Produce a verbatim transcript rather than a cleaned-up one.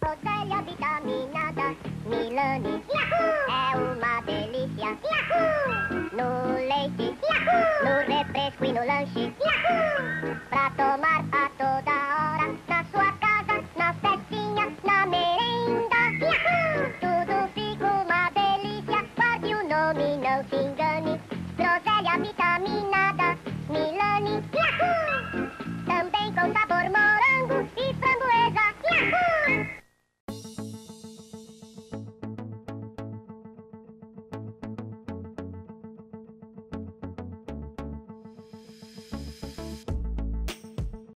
Groselha vitaminada Milani. Yahoo! É uma delícia. Yahoo! No leite. Yahoo! No refresco e no lanche. Yahoo! Pra tomar a toda hora, na sua casa, na festinha, na merenda. Yahoo! Tudo fica uma delícia. Guarde o nome, não se engane. Groselha vitaminada.